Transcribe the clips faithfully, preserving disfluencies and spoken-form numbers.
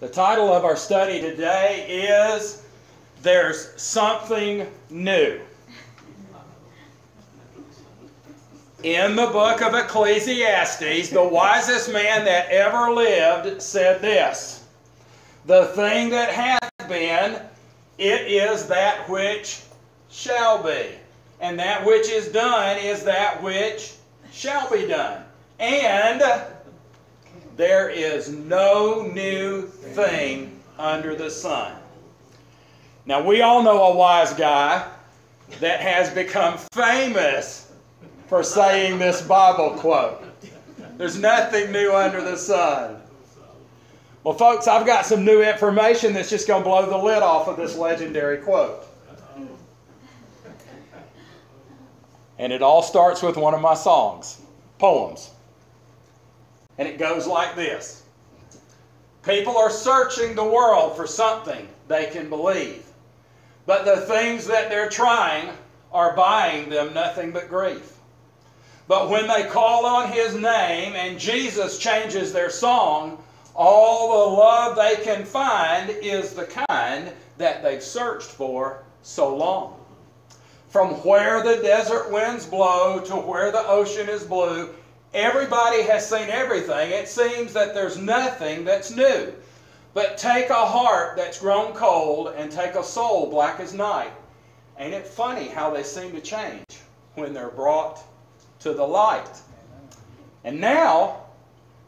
The title of our study today is There's Something New. In the book of Ecclesiastes, the wisest man that ever lived said this: the thing that hath been, it is that which shall be. And that which is done is that which shall be done. And there is no new thing under the sun. Now, we all know a wise guy that has become famous for saying this Bible quote. There's nothing new under the sun. Well, folks, I've got some new information that's just going to blow the lid off of this legendary quote. And it all starts with one of my songs, poems. And it goes like this. People are searching the world for something they can believe, but the things that they're trying are buying them nothing but grief. But when they call on His name and Jesus changes their song, all the love they can find is the kind that they've searched for so long. From where the desert winds blow to where the ocean is blue, everybody has seen everything. It seems that there's nothing that's new. But take a heart that's grown cold and take a soul black as night. Ain't it funny how they seem to change when they're brought to the light? And now,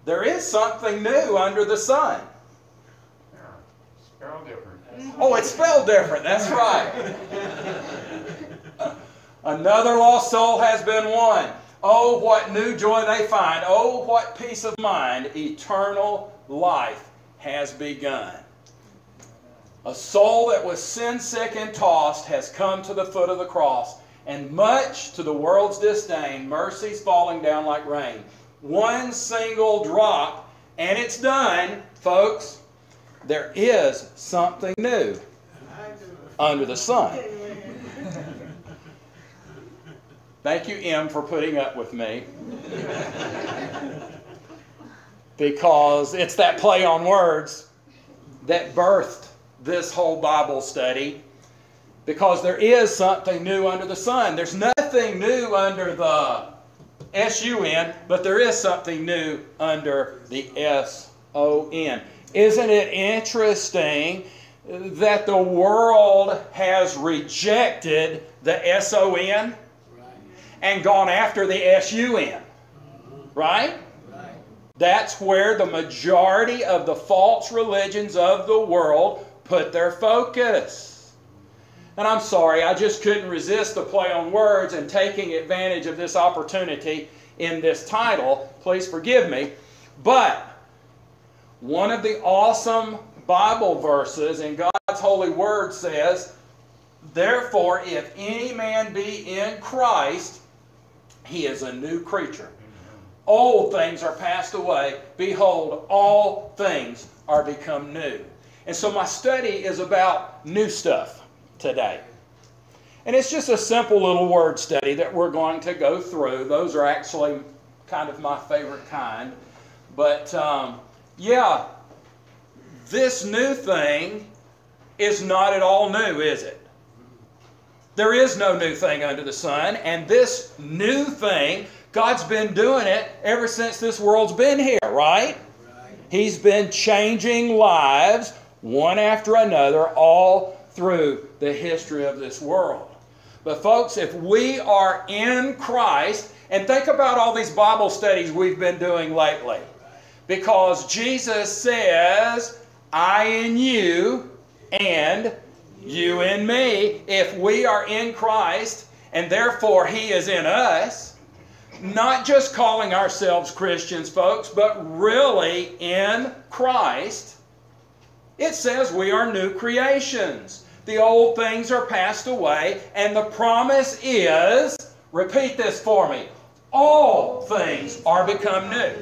there is something new under the sun. Spelled different. Oh, it's spelled different. That's right. Another lost soul has been won. Oh, what new joy they find. Oh, what peace of mind. Eternal life has begun. A soul that was sin-sick and tossed has come to the foot of the cross. And much to the world's disdain, mercy's falling down like rain. One single drop, and it's done, folks. There is something new under the sun. Thank you, Em, for putting up with me. Because it's that play on words that birthed this whole Bible study. Because there is something new under the sun. There's nothing new under the S U N, but there is something new under the S O N. Isn't it interesting that the world has rejected the S O N and gone after the S U N? Right? That's where the majority of the false religions of the world put their focus. And I'm sorry, I just couldn't resist the play on words and taking advantage of this opportunity in this title. Please forgive me. But one of the awesome Bible verses in God's holy word says, therefore, if any man be in Christ, he is a new creature. Old things are passed away. Behold, all things are become new. And so my study is about new stuff today. And it's just a simple little word study that we're going to go through. Those are actually kind of my favorite kind. But um, yeah, this new thing is not at all new, is it? There is no new thing under the sun. And this new thing, God's been doing it ever since this world's been here, right? Right. He's been changing lives one after another all through the history of this world. But folks, if we are in Christ, and think about all these Bible studies we've been doing lately, because Jesus says, I in you and you in me. If we are in Christ and therefore He is in us, not just calling ourselves Christians, folks, but really in Christ, it says we are new creations. The old things are passed away, and the promise is, repeat this for me, all things are become new.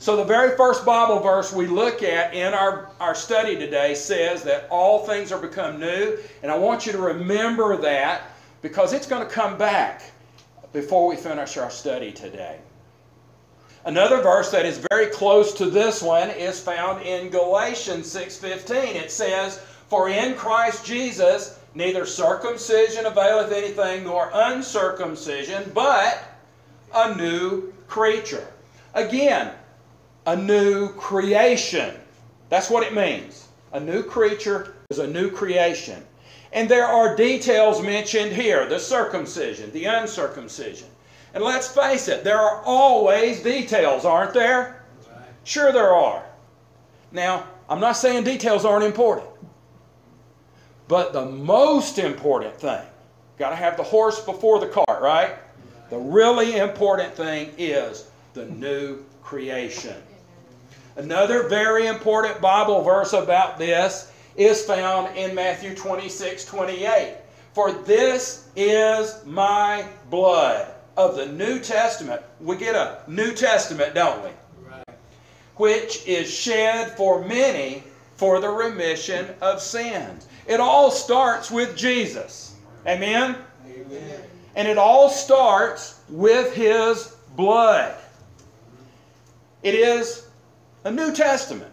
So the very first Bible verse we look at in our, our study today says that all things are become new, and I want you to remember that because it's going to come back before we finish our study today. Another verse that is very close to this one is found in Galatians six fifteen. It says, "For in Christ Jesus neither circumcision availeth anything nor uncircumcision, but a new creature." Again, a new creation. That's what it means. A new creature is a new creation. And there are details mentioned here, the circumcision, the uncircumcision. And let's face it, there are always details, aren't there? Right. Sure there are. Now, I'm not saying details aren't important. But the most important thing, got to have the horse before the cart, right? right? The really important thing is the new creation. Another very important Bible verse about this is found in Matthew twenty-six twenty-eight. "For this is my blood of the New Testament." We get a New Testament, don't we? Right. "Which is shed for many for the remission of sins." It all starts with Jesus. Amen? Amen. And it all starts with His blood. It is a New Testament.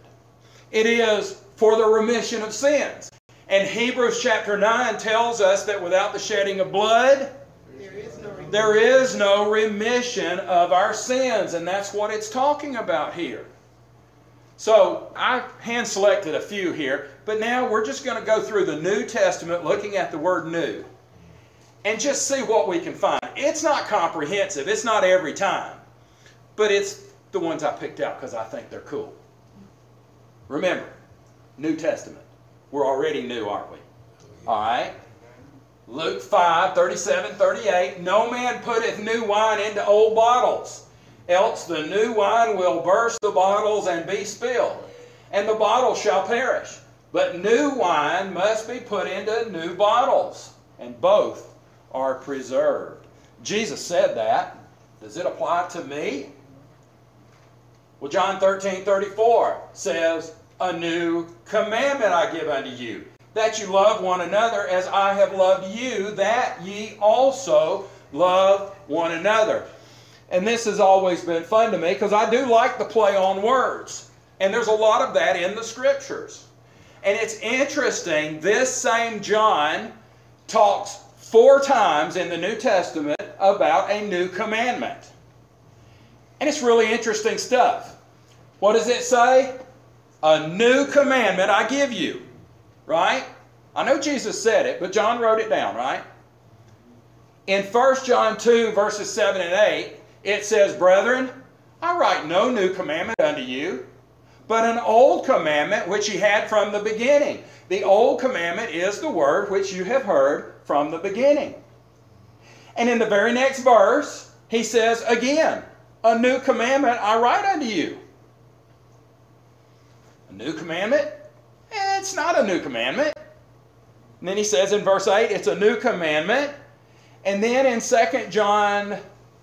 It is for the remission of sins. And Hebrews chapter nine tells us that without the shedding of blood, there is no remission, there is no remission of our sins. And that's what it's talking about here. So I hand-selected a few here, but now we're just going to go through the New Testament looking at the word new and just see what we can find. It's not comprehensive. It's not every time, but it's the ones I picked out because I think they're cool. Remember, New Testament. We're already new, aren't we? All right? Luke five thirty-seven thirty-eight, "No man putteth new wine into old bottles, else the new wine will burst the bottles and be spilled, and the bottles shall perish. But new wine must be put into new bottles, and both are preserved." Jesus said that. Does it apply to me? Well, John thirteen thirty-four says, "A new commandment I give unto you, that you love one another as I have loved you, that ye also love one another." And this has always been fun to me because I do like the play on words. And there's a lot of that in the Scriptures. And it's interesting, this same John talks four times in the New Testament about a new commandment. And it's really interesting stuff. What does it say? "A new commandment I give you." Right? I know Jesus said it, but John wrote it down, right? In First John two, verses seven and eight, it says, "Brethren, I write no new commandment unto you, but an old commandment which ye had from the beginning. The old commandment is the word which you have heard from the beginning." And in the very next verse, he says again, "A new commandment I write unto you." A new commandment? Eh, it's not a new commandment. And then he says in verse eight, it's a new commandment. And then in Second John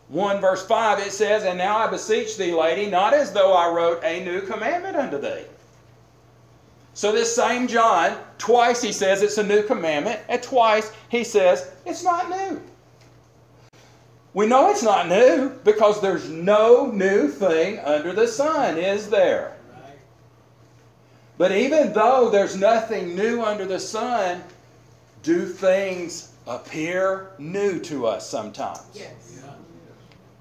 one verse five, it says, "And now I beseech thee, lady, not as though I wrote a new commandment unto thee." So this same John, twice he says it's a new commandment, and twice he says it's not new. We know it's not new because there's no new thing under the sun, is there? But even though there's nothing new under the sun, do things appear new to us sometimes? Yes. Yeah.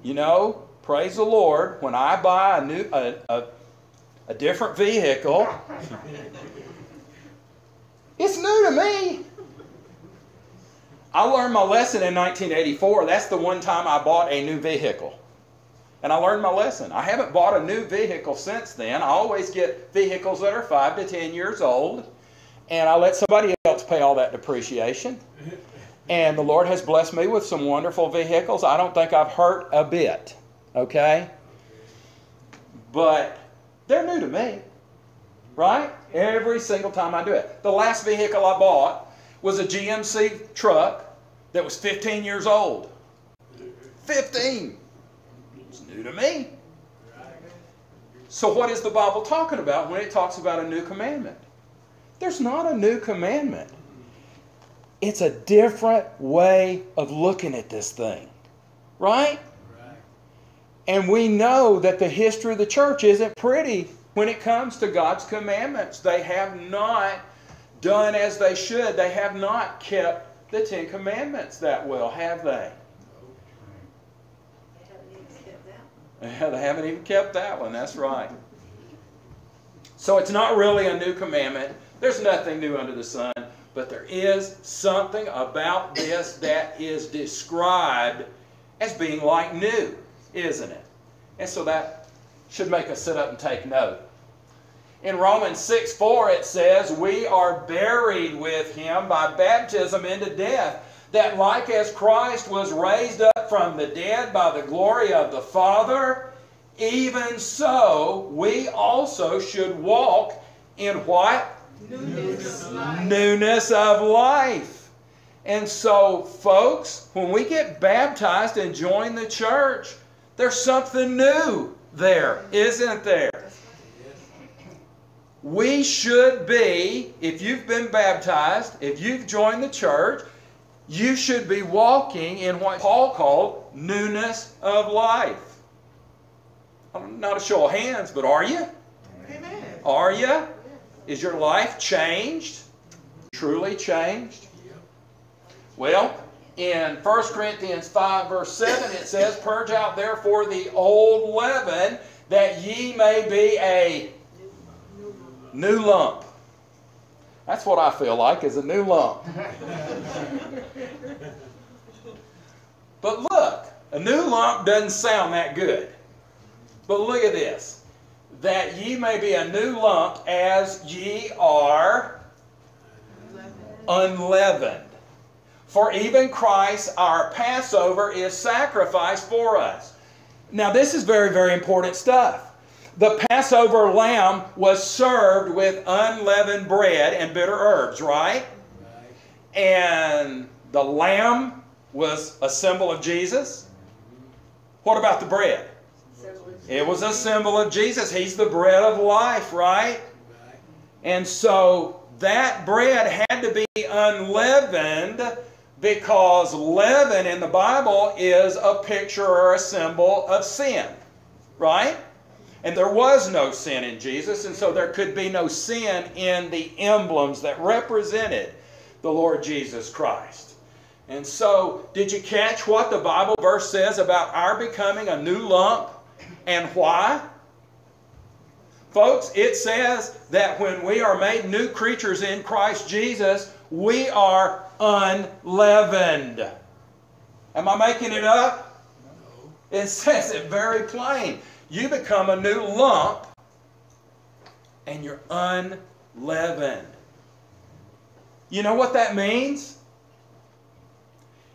You know, praise the Lord, when I buy a new, a, a, a different vehicle, it's new to me. I learned my lesson in nineteen eighty-four. That's the one time I bought a new vehicle. And I learned my lesson. I haven't bought a new vehicle since then. I always get vehicles that are five to ten years old, and I let somebody else pay all that depreciation. And the Lord has blessed me with some wonderful vehicles. I don't think I've hurt a bit, okay? But they're new to me, right? Every single time I do it. The last vehicle I bought was a G M C truck that was fifteen years old. fifteen! It's new to me. So what is the Bible talking about when it talks about a new commandment? There's not a new commandment. It's a different way of looking at this thing, right? right? And we know that the history of the church isn't pretty when it comes to God's commandments. They have not done as they should. They have not kept the Ten Commandments that well, have they? They haven't even kept that one. Yeah, they haven't even kept that one. That's right. So it's not really a new commandment. There's nothing new under the sun. But there is something about this that is described as being like new, isn't it? And so that should make us sit up and take note. In Romans six four it says, "We are buried with him by baptism into death, that like as Christ was raised up from the dead by the glory of the Father, even so we also should walk in" what? Newness of life. Newness of life. And so, folks, when we get baptized and join the church, there's something new there, isn't there? We should be, if you've been baptized, if you've joined the church, you should be walking in what Paul called newness of life. I'm not a show of hands, but are you? Amen. Are you? Is your life changed? Truly changed? Well, in First Corinthians five verse seven it says, "Purge out therefore the old leaven, that ye may be a new lump." That's what I feel like, is a new lump. But look, a new lump doesn't sound that good. But look at this. "That ye may be a new lump, as ye are unleavened. For even Christ our Passover is sacrificed for us." Now this is very, very important stuff. The Passover lamb was served with unleavened bread and bitter herbs, right? Right. And the lamb was a symbol of Jesus. What about the bread? It was a symbol of Jesus. He's the bread of life, right? And so that bread had to be unleavened, because leaven in the Bible is a picture or a symbol of sin, right? And there was no sin in Jesus, and so there could be no sin in the emblems that represented the Lord Jesus Christ. And so, did you catch what the Bible verse says about our becoming a new lump? And why? Folks, it says that when we are made new creatures in Christ Jesus, we are unleavened. Am I making it up? No. It says it very plain. You become a new lump and you're unleavened. You know what that means?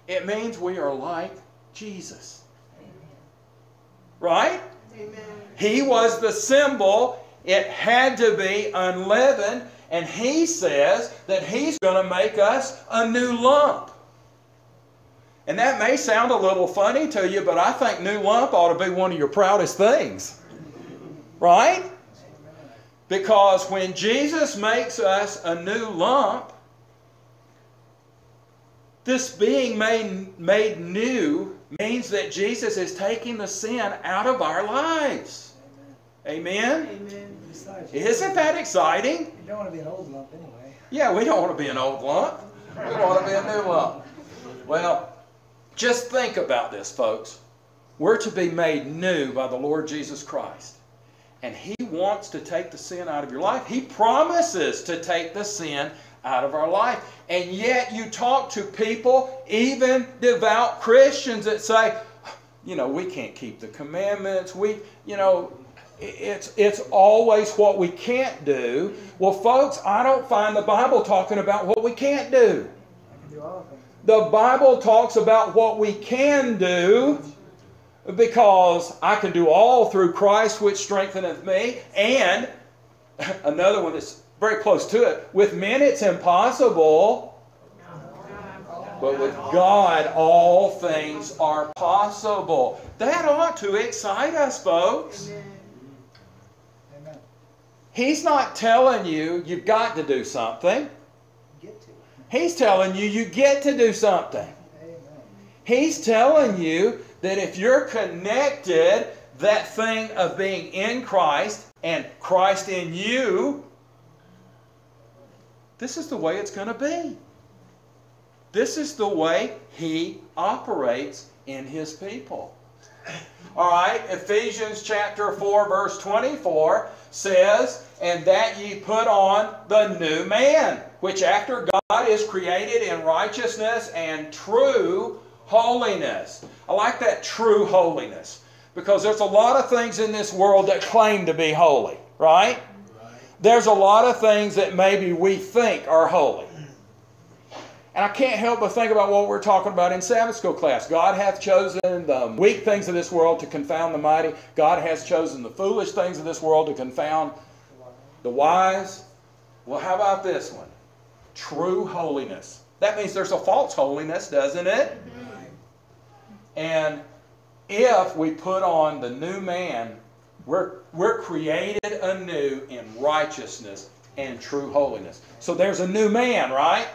It means we are like Jesus. Right? Amen. He was the symbol. It had to be unleavened. And he says that he's going to make us a new lump. And that may sound a little funny to you, but I think new lump ought to be one of your proudest things. Right? Because when Jesus makes us a new lump, this being made, made new means that Jesus is taking the sin out of our lives. Amen? Amen? Amen. Isn't that exciting? You don't want to be an old lump anyway. Yeah, we don't want to be an old lump. We want to be a new lump. Well, just think about this, folks. We're to be made new by the Lord Jesus Christ. And he wants to take the sin out of your life. He promises to take the sin out of our life. And yet you talk to people, even devout Christians, that say, you know, we can't keep the commandments. We, you know, it's, it's always what we can't do. Well, folks, I don't find the Bible talking about what we can't do. I can do all things. The Bible talks about what we can do, because I can do all through Christ which strengtheneth me. And another one that's very close to it. With men it's impossible, but with God all things are possible. That ought to excite us, folks. Amen. He's not telling you you've got to do something. He's telling you you get to do something. He's telling you that if you're connected that thing of being in Christ and Christ in you, this is the way it's going to be. This is the way He operates in His people. All right, Ephesians chapter four, verse twenty-four says, "And that ye put on the new man, which after God is created in righteousness and true holiness." I like that, true holiness, because there's a lot of things in this world that claim to be holy, right? Right. There's a lot of things that maybe we think are holy. And I can't help but think about what we're talking about in Sabbath school class. God hath chosen the weak things of this world to confound the mighty. God has chosen the foolish things of this world to confound the wise. Well, how about this one? True holiness. That means there's a false holiness, doesn't it? Right. And if we put on the new man, we're, we're created anew in righteousness and true holiness. So there's a new man, right?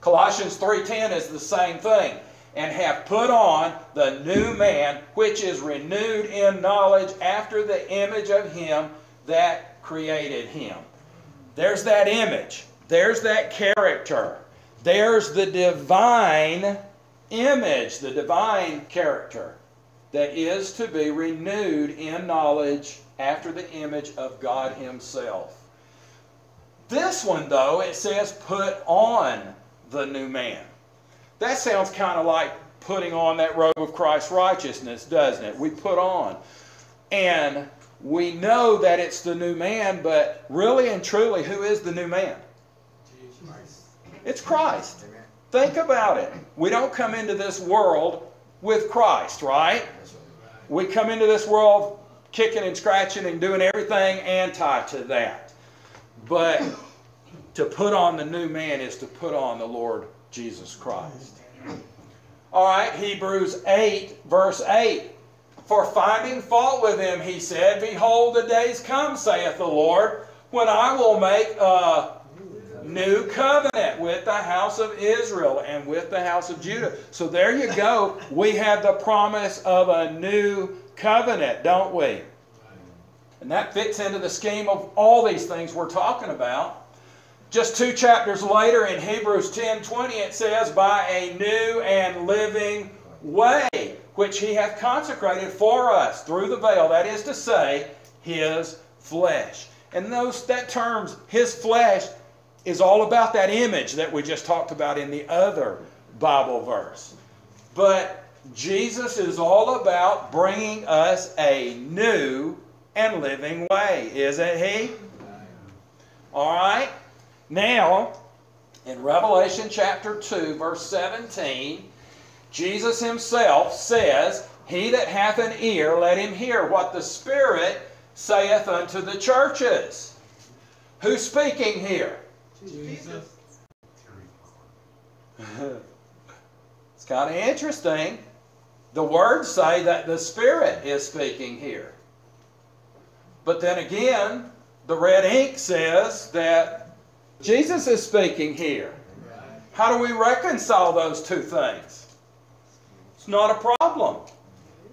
Colossians three ten is the same thing. "And have put on the new man, which is renewed in knowledge after the image of Him that created him." There's that image. There's that character. There's the divine image, the divine character that is to be renewed in knowledge after the image of God Himself. This one, though, it says put on the new man. That sounds kind of like putting on that robe of Christ's righteousness, doesn't it? We put on. And we know that it's the new man, but really and truly, who is the new man? Jesus. It's Christ. Amen. Think about it. We don't come into this world with Christ, right? We come into this world kicking and scratching and doing everything anti to that. But to put on the new man is to put on the Lord Jesus Christ. All right, Hebrews eight, verse eight. "For finding fault with Him, He said, Behold, the days come, saith the Lord, when I will make a new covenant with the house of Israel and with the house of Judah." So there you go. We have the promise of a new covenant, don't we? And that fits into the scheme of all these things we're talking about. Just two chapters later in Hebrews ten twenty it says, "By a new and living way, which He hath consecrated for us through the veil," that is to say, His flesh. And those that terms, His flesh, is all about that image that we just talked about in the other Bible verse. But Jesus is all about bringing us a new and living way, isn't He? All right. Now, in Revelation chapter two, verse seventeen, Jesus Himself says, "He that hath an ear, let him hear what the Spirit saith unto the churches." Who's speaking here? Jesus. It's kind of interesting. The words say that the Spirit is speaking here. But then again, the red ink says that Jesus is speaking here. How do we reconcile those two things? It's not a problem.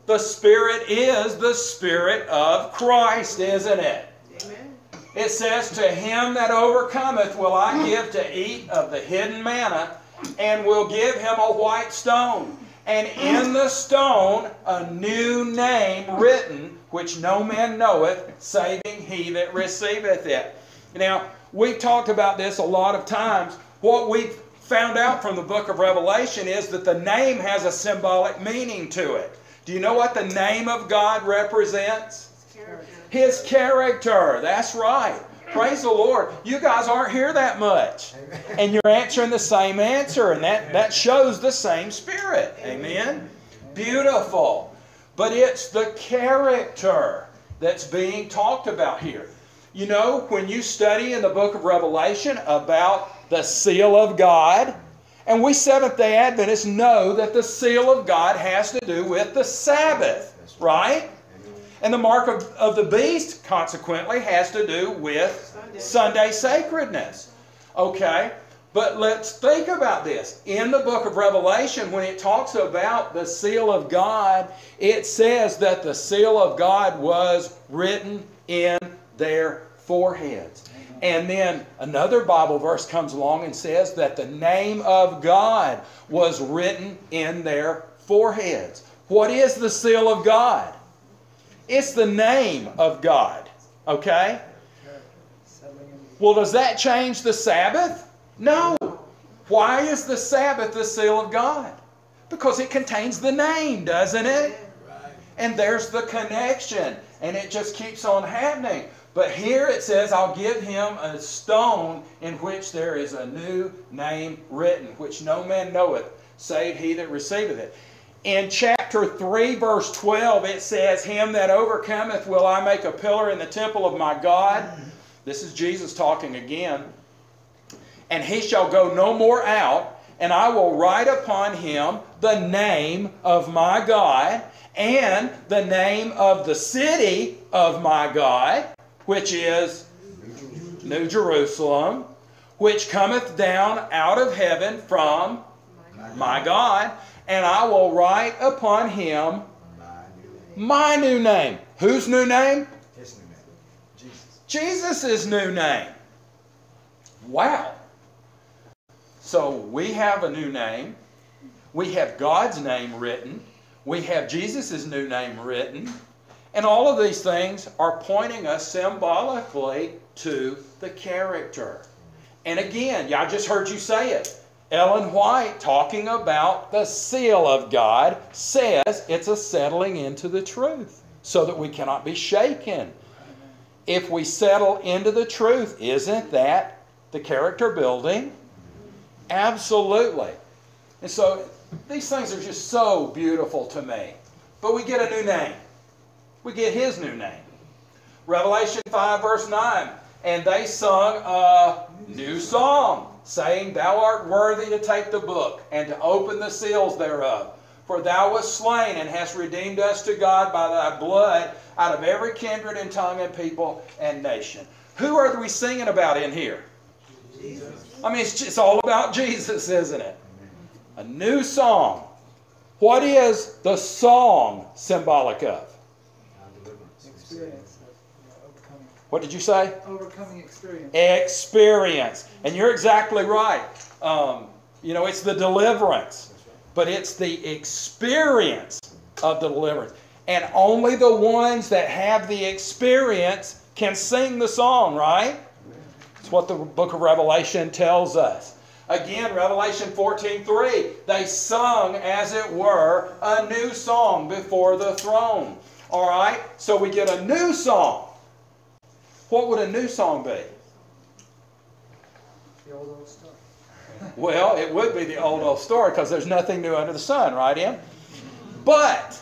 The Spirit is the Spirit of Christ, isn't it? Amen. It says, "To him that overcometh will I give to eat of the hidden manna, and will give him a white stone, and in the stone a new name written, which no man knoweth, saving he that receiveth it." Now, we've talked about this a lot of times. What we've found out from the book of Revelation is that the name has a symbolic meaning to it. Do you know what the name of God represents? His character. His character. That's right. Praise the Lord. You guys aren't here that much. Amen. And you're answering the same answer. And that, that shows the same Spirit. Amen. Amen. Beautiful. But it's the character that's being talked about here. You know, when you study in the book of Revelation about the seal of God, and we Seventh-day Adventists know that the seal of God has to do with the Sabbath, right? And the mark of, of the beast, consequently, has to do with Sunday sacredness. Okay, But let's think about this. In the book of Revelation, when it talks about the seal of God, it says that the seal of God was written in their foreheads. And then another Bible verse comes along and says that the name of God was written in their foreheads. What is the seal of God? It's the name of God. Okay? Well, does that change the Sabbath? No. Why is the Sabbath the seal of God? Because it contains the name, doesn't it? Right. And there's the connection, and it just keeps on happening. But here it says, I'll give him a stone in which there is a new name written, which no man knoweth, save he that receiveth it. In chapter three, verse twelve, it says, him that overcometh will I make a pillar in the temple of my God. This is Jesus talking again. And he shall go no more out, and I will write upon him the name of my God and the name of the city of my God, which is New Jerusalem, which cometh down out of heaven from my God, and I will write upon him my new name. Whose new name? His new name. Jesus. Jesus' new name. Wow. So we have a new name, we have God's name written, we have Jesus' new name written, and all of these things are pointing us symbolically to the character. And again, I just heard you say it, Ellen White talking about the seal of God says it's a settling into the truth so that we cannot be shaken. If we settle into the truth, isn't that the character building? Absolutely. And so these things are just so beautiful to me. But we get a new name. We get his new name. Revelation five verse nine. And they sung a new psalm, saying, thou art worthy to take the book and to open the seals thereof. For thou wast slain and hast redeemed us to God by thy blood out of every kindred and tongue and people and nation. Who are we singing about in here? Jesus. I mean, it's, it's all about Jesus, isn't it? A new song. What is the song symbolic of? Experience. What did you say? Overcoming experience. Experience. And you're exactly right. Um, you know, it's the deliverance. But it's the experience of the deliverance. And only the ones that have the experience can sing the song, right? It's what the book of Revelation tells us. Again, Revelation fourteen three, they sung, as it were, a new song before the throne. All right, so we get a new song. What would a new song be? The old, old story. Well, it would be the old, old story because there's nothing new under the sun, right, Em? But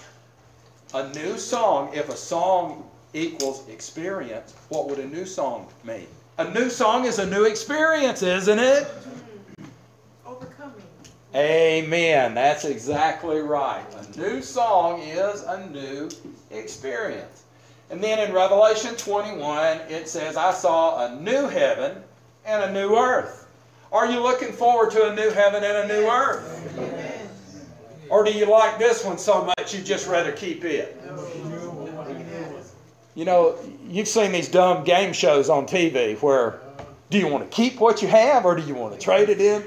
a new song, if a song equals experience, what would a new song mean? A new song is a new experience, isn't it? Overcoming. Amen. That's exactly right. A new song is a new experience. And then in Revelation twenty-one, it says, I saw a new heaven and a new earth. Are you looking forward to a new heaven and a new earth? Amen. Or do you like this one so much you'd just rather keep it? You know, you've seen these dumb game shows on T V where, do you want to keep what you have or do you want to trade it in?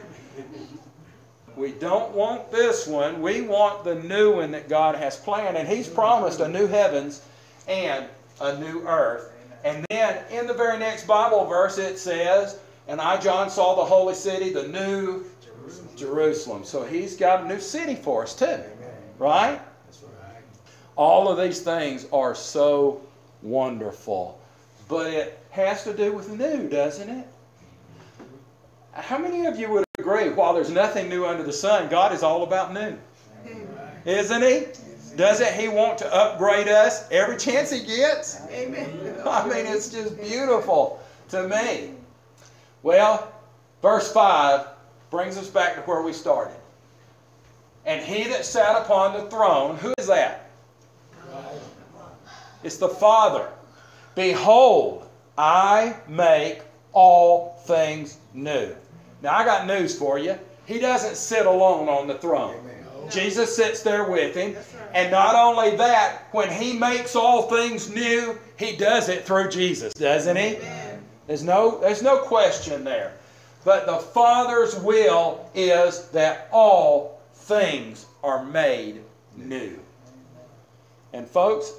We don't want this one. We want the new one that God has planned. And He's promised a new heavens and a new earth. And then in the very next Bible verse it says, and I, John, saw the holy city, the new Jerusalem. Jerusalem. So He's got a new city for us too. Right? All of these things are so wonderful. But it has to do with new, doesn't it? How many of you would agree, while there's nothing new under the sun, God is all about new? Isn't He? Doesn't He want to upgrade us every chance He gets? Amen. I mean, it's just beautiful to me. Well, verse five brings us back to where we started. And He that sat upon the throne, who is that? It's the Father. Behold, I make all things new. Now, I got news for you. He doesn't sit alone on the throne. Amen. Jesus sits there with him. Right. And not only that, when he makes all things new, he does it through Jesus, doesn't he? Amen. There's no, there's no question there. But the Father's will is that all things are made new. And folks,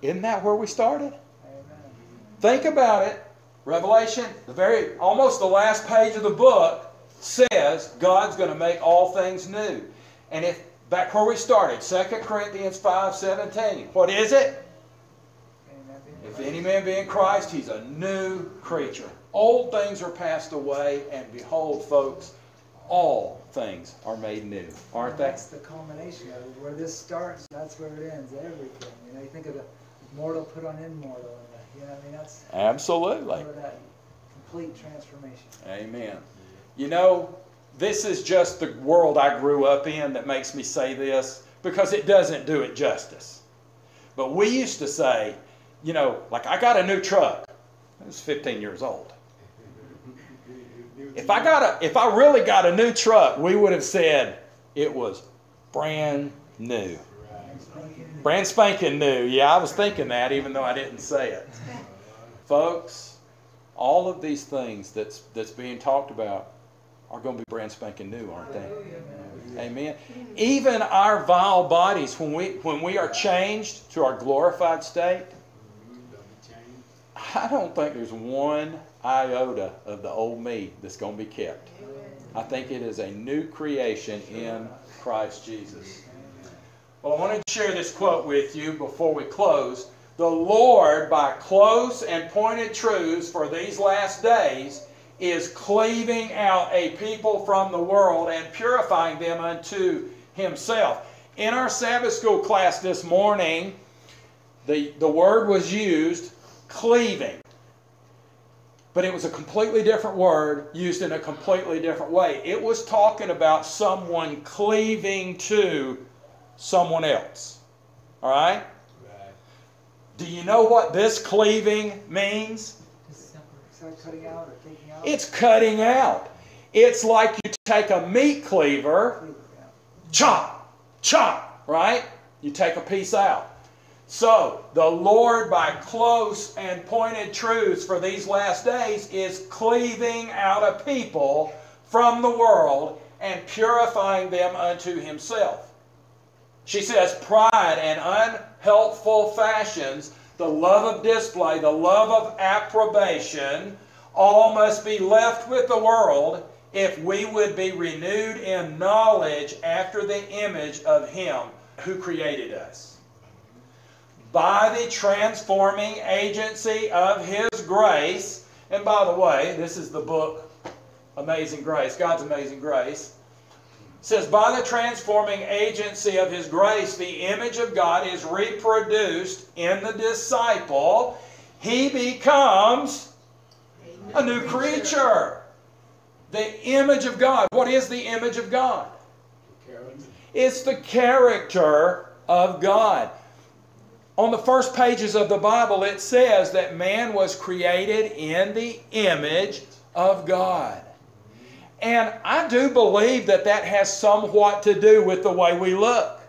isn't that where we started? Amen. Think about it. Revelation, the very, almost the last page of the book says God's going to make all things new. And if back where we started, Second Corinthians five seventeen, what is it? If any man be in Christ, he's a new creature. Old things are passed away, and behold, folks, all things are made new, aren't they? That's the culmination of it. Where this starts, that's where it ends. Everything. You know, you think of the mortal put on immortal. You know what I mean? That's absolutely that complete transformation. Amen. You know, this is just the world I grew up in that makes me say this, because it doesn't do it justice. But we used to say, you know, like, I got a new truck. I was fifteen years old. If I got a, if I really got a new truck, we would have said it was brand new. Brand spanking new. Yeah, I was thinking that even though I didn't say it. Folks, all of these things that's, that's being talked about are going to be brand spanking new, aren't they? Amen. Even our vile bodies, when we, when we are changed to our glorified state, I don't think there's one iota of the old me that's going to be kept. I think it is a new creation in Christ Jesus. Well, I want to share this quote with you before we close. The Lord, by close and pointed truths for these last days, is cleaving out a people from the world and purifying them unto himself. In our Sabbath school class this morning, the, the word was used, cleaving. But it was a completely different word used in a completely different way. It was talking about someone cleaving to someone else. All right? Right. Do you know what this cleaving means? Cutting out or taking out? It's cutting out. It's like you take a meat cleaver, chop, chop, right? You take a piece out. So, the Lord, by close and pointed truths for these last days, is cleaving out a people from the world and purifying them unto himself. She says, pride and unhelpful fashions, the love of display, the love of approbation, all must be left with the world if we would be renewed in knowledge after the image of Him who created us. By the transforming agency of His grace, and by the way, this is the book, Amazing Grace, God's Amazing Grace. It says, by the transforming agency of His grace, the image of God is reproduced in the disciple. He becomes a new creature. The image of God. What is the image of God? It's the character of God. On the first pages of the Bible, it says that man was created in the image of God. And I do believe that that has somewhat to do with the way we look.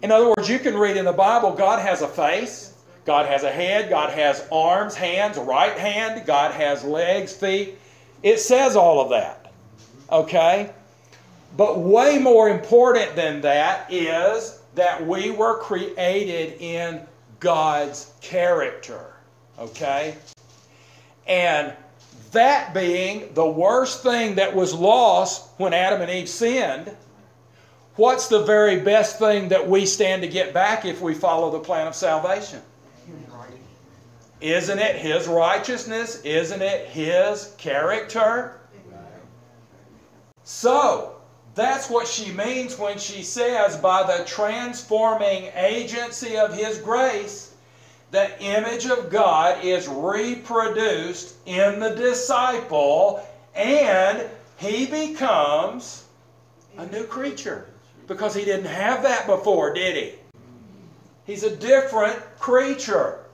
In other words, you can read in the Bible, God has a face, God has a head, God has arms, hands, right hand, God has legs, feet. It says all of that, okay? But way more important than that is that we were created in God's character, okay? And that being the worst thing that was lost when Adam and Eve sinned, what's the very best thing that we stand to get back if we follow the plan of salvation? Isn't it His righteousness? Isn't it His character? So, that's what she means when she says, by the transforming agency of His grace, the image of God is reproduced in the disciple, and he becomes a new creature. Because he didn't have that before, did he? He's a different creature.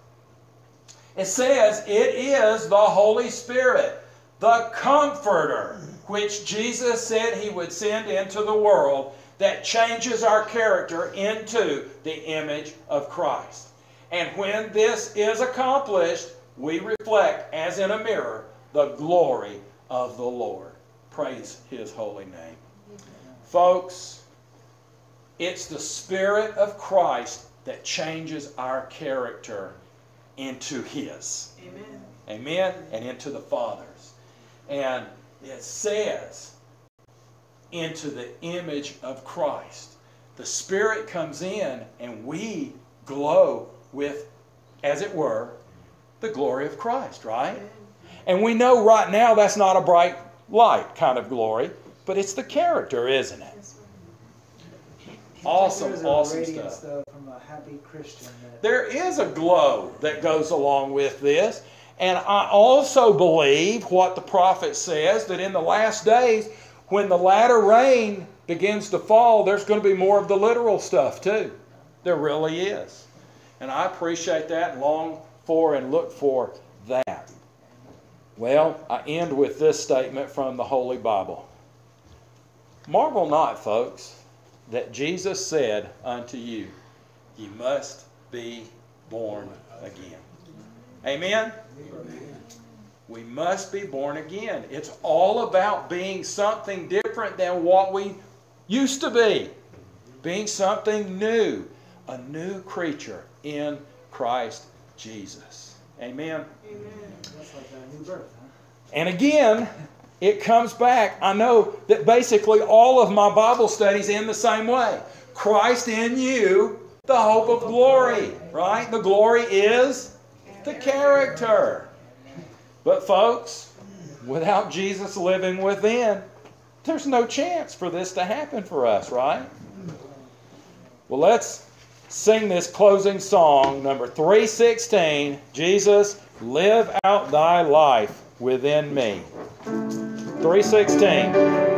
It says it is the Holy Spirit, the Comforter, which Jesus said He would send into the world that changes our character into the image of Christ. And when this is accomplished, we reflect, as in a mirror, the glory of the Lord. Praise His holy name. Folks, it's the Spirit of Christ that changes our character into His. Amen. Amen. And into the Father's. And it says, into the image of Christ. The Spirit comes in and we glow with, as it were, the glory of Christ, right? And we know right now that's not a bright light kind of glory, but it's the character, isn't it? Awesome, awesome stuff. From a happy Christian. There is a glow that goes along with this. And I also believe what the prophet says, that in the last days, when the latter rain begins to fall, there's going to be more of the literal stuff too. There really is. And I appreciate that and long for and look for that. Well, I end with this statement from the Holy Bible. Marvel not, folks, that Jesus said unto you, ye must be born again. Amen? Amen. We must be born again. It's all about being something different than what we used to be. Being something new. A new creature in Christ Jesus. Amen? Amen. That's like a new birth, huh? And again, it comes back. I know that basically all of my Bible studies end the same way. Christ in you, the hope of glory. Right? The glory is the character. But folks, without Jesus living within, there's no chance for this to happen for us, right? Well, let's sing this closing song, number three sixteen, Jesus, live out thy life within me. three sixteen.